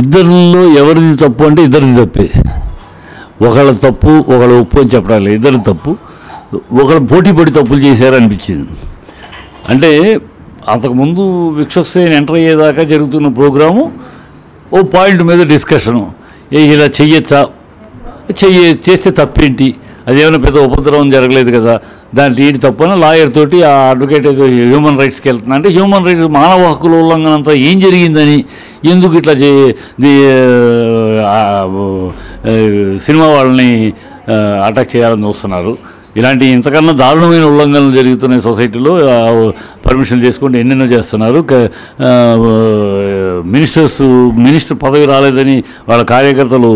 ఇద్దరిలో ఎవరిది తప్పు అంటే ఇద్దరిది తప్పే. ఒకళ్ళ తప్పు ఒకళ్ళ ఒప్పు అని చెప్పడాలి, ఇద్దరు తప్పు. ఒకళ్ళు పోటీ పడి తప్పులు చేశారనిపించింది. అంటే అంతకుముందు విక్షోక్సేన్ ఎంటర్ అయ్యేదాకా జరుగుతున్న ప్రోగ్రాము ఓ పాయింట్ మీద డిస్కషను, ఏ ఇలా చెయ్యొచ్చా, చేస్తే తప్పేంటి, అదేమైనా పెద్ద ఉపద్రవం జరగలేదు కదా, దాంట్లో ఏంటి తప్పని లాయర్ తోటి ఆ అడ్వకేట్ ఏదో హ్యూమన్ రైట్స్కి వెళ్తున్నా అంటే హ్యూమన్ రైట్స్ మానవ హక్కుల ఉల్లంఘన అంతా ఏం జరిగిందని, ఎందుకు ఇట్లా సినిమా వాళ్ళని అటాక్ చేయాలని చూస్తున్నారు, ఇలాంటి ఇంతకన్నా దారుణమైన ఉల్లంఘనలు జరుగుతున్నాయి సొసైటీలో, పర్మిషన్ చేసుకుంటూ ఎన్నెన్నో చేస్తున్నారు. మినిస్టర్ పదవి రాలేదని వాళ్ళ కార్యకర్తలు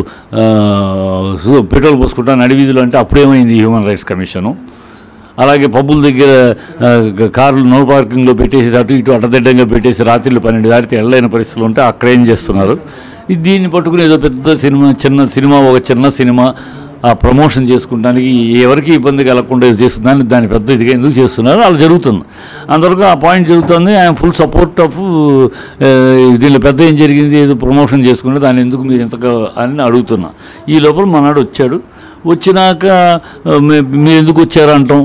పెట్రోల్ పోసుకుంటా నడివీధులు అంటే అప్పుడేమైంది హ్యూమన్ రైట్స్ కమిషను. అలాగే పబ్బుల దగ్గర కార్లు నో పార్కింగ్లో పెట్టేసి అటు ఇటు అడ్డదిడ్డంగా పెట్టేసి రాత్రిళ్ళు 12 దాటితే వెళ్ళలేని పరిస్థితులు ఉంటే అక్కడ ఏం చేస్తున్నారు. దీన్ని పట్టుకుని ఏదో పెద్ద సినిమా ఒక చిన్న సినిమా ఆ ప్రమోషన్ చేసుకోవడానికి ఎవరికి ఇబ్బంది కలగకుండా చేస్తుందని దాన్ని పెద్ద ఇదిగా ఎందుకు చేస్తున్నారు, అలా జరుగుతుంది. అంతవరకు ఆ పాయింట్ జరుగుతుంది. ఐఎమ్ ఫుల్ సపోర్ట్ ఆఫ్ దీనిలో పెద్ద ఏం జరిగింది, ఏదో ప్రమోషన్ చేసుకుంటే దాన్ని ఎందుకు మీరు ఇంతగా అని అడుగుతున్నా. ఈ లోపల మనాడు వచ్చాడు. వచ్చినాక మీరు ఎందుకు వచ్చారంటాం,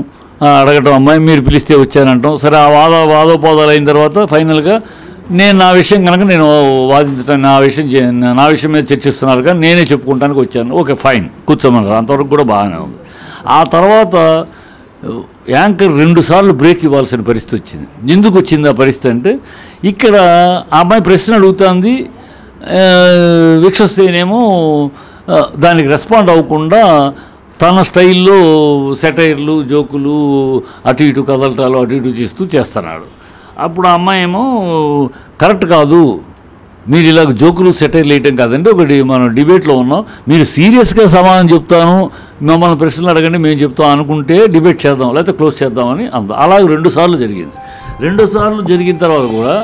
అడగటం, అమ్మాయి మీరు పిలిస్తే వచ్చానంటాం. సరే ఆ వాదోపాదాలు అయిన తర్వాత ఫైనల్గా నేను నా విషయం కనుక నేను వాదించడానికి నా విషయం మీద చర్చిస్తున్నారు కానీ నేనే చెప్పుకుంటానికి వచ్చాను. ఓకే ఫైన్ కూర్చోమన్నారు. అంతవరకు కూడా బాగానే ఉంది. ఆ తర్వాత యాంకర్ 2 సార్లు బ్రేక్ ఇవ్వాల్సిన పరిస్థితి వచ్చింది. ఎందుకు వచ్చింది ఆ పరిస్థితి అంటే, ఇక్కడ ఆ అమ్మాయి ప్రశ్న అడుగుతుంది, విక్షేనేమో దానికి రెస్పాండ్ అవ్వకుండా తన స్టైల్లో సెటైర్లు, జోకులు, అటు ఇటు కదలటాలు అటు ఇటు చేస్తున్నాడు. అప్పుడు ఆ అమ్మాయి ఏమో కరెక్ట్ కాదు, మీరు ఇలా జోకులు సెటైర్లు వేయటం కాదండి, ఒకటి మనం డిబేట్లో ఉన్నాం, మీరు సీరియస్గా సమాధానం చెప్తాను, మమ్మల్ని ప్రశ్నలు అడగండి మేము చెప్తాం అనుకుంటే డిబేట్ చేద్దాం లేకపోతే క్లోజ్ చేద్దామని అంత. అలాగే 2 సార్లు జరిగింది. 2 సార్లు జరిగిన తర్వాత కూడా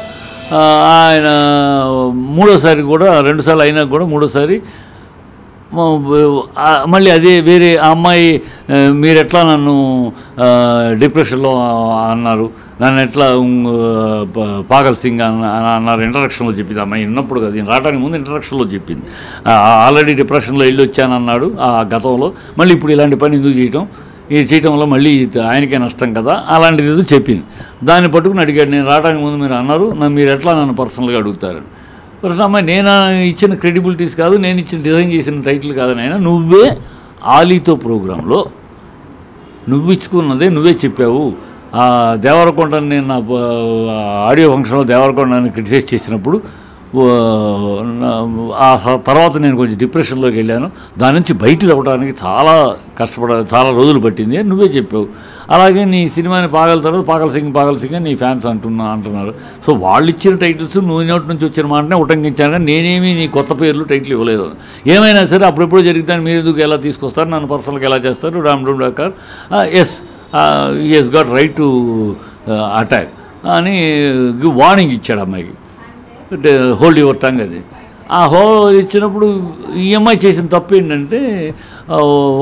ఆయన 3వ సారి కూడా 2 సార్లు అయినా కూడా 3వ సారి మళ్ళీ అదే వేరే ఆ అమ్మాయి మీరు ఎట్లా నన్ను డిప్రెషన్లో అన్నారు, నన్ను ఎట్లా పాగల్ సింగ్ అన్నారు ఇంట్రడక్షన్లో చెప్పింది. అమ్మాయి ఉన్నప్పుడు కదా, రావడానికి ముందు ఇంట్రడక్షన్లో చెప్పింది. ఆల్రెడీ డిప్రెషన్లో వెళ్ళి వచ్చానన్నాడు ఆ గతంలో, మళ్ళీ ఇప్పుడు ఇలాంటి పని ఎందుకు చేయటం, ఇది చేయటం వల్ల మళ్ళీ ఆయనకే నష్టం కదా, అలాంటిది ఏదో చెప్పింది. దాన్ని పట్టుకుని అడిగాడు, నేను రావడానికి ముందు మీరు అన్నారు, మీరు ఎట్లా నన్ను పర్సనల్గా అడుగుతారని. ప్రశ్న అమ్మాయి, నేను ఇచ్చిన క్రెడిబిలిటీస్ కాదు, నేను ఇచ్చిన డిజైన్ చేసిన టైటిల్ కాదని. అయినా నువ్వే ఆలీతో ప్రోగ్రాంలో నువ్వు ఇచ్చుకున్నదే నువ్వే చెప్పావు. దేవరకొండని నేను నా ఆడియో ఫంక్షన్లో దేవరకొండని క్రిటిసైజ్ చేసినప్పుడు ఆ తర్వాత నేను కొంచెం డిప్రెషన్లోకి వెళ్ళాను, దాని నుంచి బయటకు అవ్వడానికి చాలా రోజులు పట్టింది అని నువ్వే చెప్పావు. అలాగే నీ సినిమాని పాగల తర్వాత పాగల్ సింగ్ అని నీ ఫ్యాన్స్ అంటున్నారు. సో వాళ్ళు ఇచ్చిన టైటిల్స్ నువ్వు నోటి నుంచి వచ్చిన మాటనే ఉటంకించాను కానీ నేనేమి నీ కొత్త పేర్లు టైటిల్ ఇవ్వలేదు. ఏమైనా సరే అప్పుడెప్పుడు జరిగితే మీరు ఎందుకు ఎలా తీసుకొస్తారు, నన్ను పర్సనల్గా ఎలా చేస్తారు, రామ్డూమ్ డాకర్ yes got right to attack అని వార్నింగ్ ఇచ్చాడు అమ్మాయికి. హోల్డ్ యువర్ టంగ్ అది ఆ ఇచ్చినప్పుడు ఈఎంఐ చేసిన తప్పు ఏంటంటే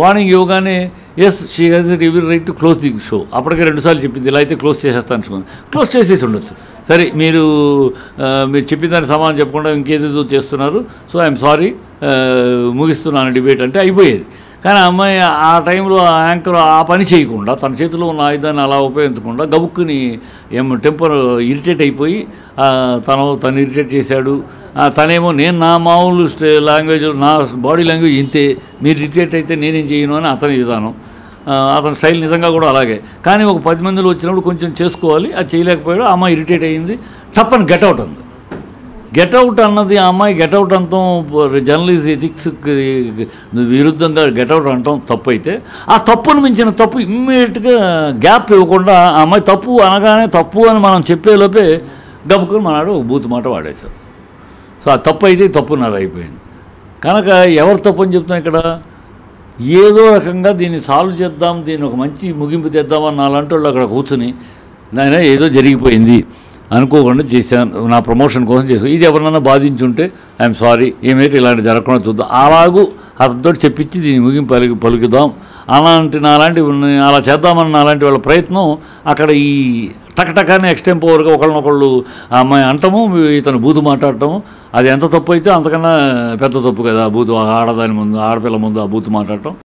వార్నింగ్ ఇవ్వగానే yes she has every right to close the show. అప్పటికే 2 సార్లు చెప్పింది, ఇలా అయితే క్లోజ్ చేసేస్తాను అనుకున్నాను. క్లోజ్ చేసేసి ఉండొచ్చు. సరే మీరు చెప్పిన దాన్ని సమాధానం చెప్పకుండా ఇంకేదేదో చేస్తున్నారు, సో ఐఎమ్ సారీ ముగిస్తున్నాను డిబేట్ అంటే అయిపోయేది. కానీ అమ్మాయి ఆ టైంలో యాంకర్ ఆ పని చేయకుండా తన చేతిలో ఉన్న ఆయుధాన్ని అలా ఉపయోగించకుండా గబుక్కుని టెంపర్ ఇరిటేట్ అయిపోయి తను ఇరిటేట్ చేశాడు. తనేమో నేను నా మామూలు లాంగ్వేజ్, నా బాడీ లాంగ్వేజ్ ఇంతే, మీరు ఇరిటేట్ అయితే నేనేం చేయను అని అతని విధానం, అతని స్టైల్ నిజంగా కూడా అలాగే. కానీ ఒక 10 మందిలో వచ్చినప్పుడు కొంచెం చేసుకోవాలి, అది చేయలేకపోయాడు. ఆ అమ్మాయి ఇరిటేట్ అయ్యింది, టప్పని గెట్అవుట్ అంది. గెట్అవుట్ అన్నది ఆ అమ్మాయి గెట్అవుట్ అంటాం జర్నలిస్ట్ ఎథిక్స్కి విరుద్ధంగా గెట్అవుట్ అంటాం తప్పు అయితే, ఆ తప్పును మించిన తప్పు ఇమ్మీడియట్గా గ్యాప్ ఇవ్వకుండా ఆ అమ్మాయి తప్పు అనగానే తప్పు అని మనం చెప్పేలోపే గబుకుని మనాడు బూతు మాట వాడేశారు. సో ఆ తప్పు అయితే తప్పున్నర అయిపోయింది. కనుక ఎవరు తప్పు అని చెప్తాం, ఇక్కడ ఏదో రకంగా దీన్ని సాల్వ్ చేద్దాం, దీన్ని ఒక మంచి ముగింపు తెద్దామని అలాంటి వాళ్ళు అక్కడ కూర్చుని నాయన ఏదో జరిగిపోయింది అనుకోకుండా చేశాను, నా ప్రమోషన్ కోసం చేశాను, ఇది ఎవరినైనా బాధించుంటే ఐఎమ్ సారీ, ఏమైతే ఇలాంటి జరగకుండా చూద్దాం, అలాగూ అతనితో చెప్పించి దీన్ని ముగింపు పలుకుదాం అలాంటి నాలాంటి అలా చేద్దామన్న అలాంటి వాళ్ళ ప్రయత్నం అక్కడ ఈ టకటకనే ఎక్స్టెంపోర్గా ఒకళ్ళనొకళ్ళు ఆ అమ్మాయి అంటాము, ఇతను బూతు మాట్లాడటము. అది ఎంత తప్పు అయితే అంతకన్నా పెద్ద తప్పు కదా. బూతు ఆడదాని ముందు, ఆడపిల్ల ముందు ఆ బూతు మాట్లాడటం.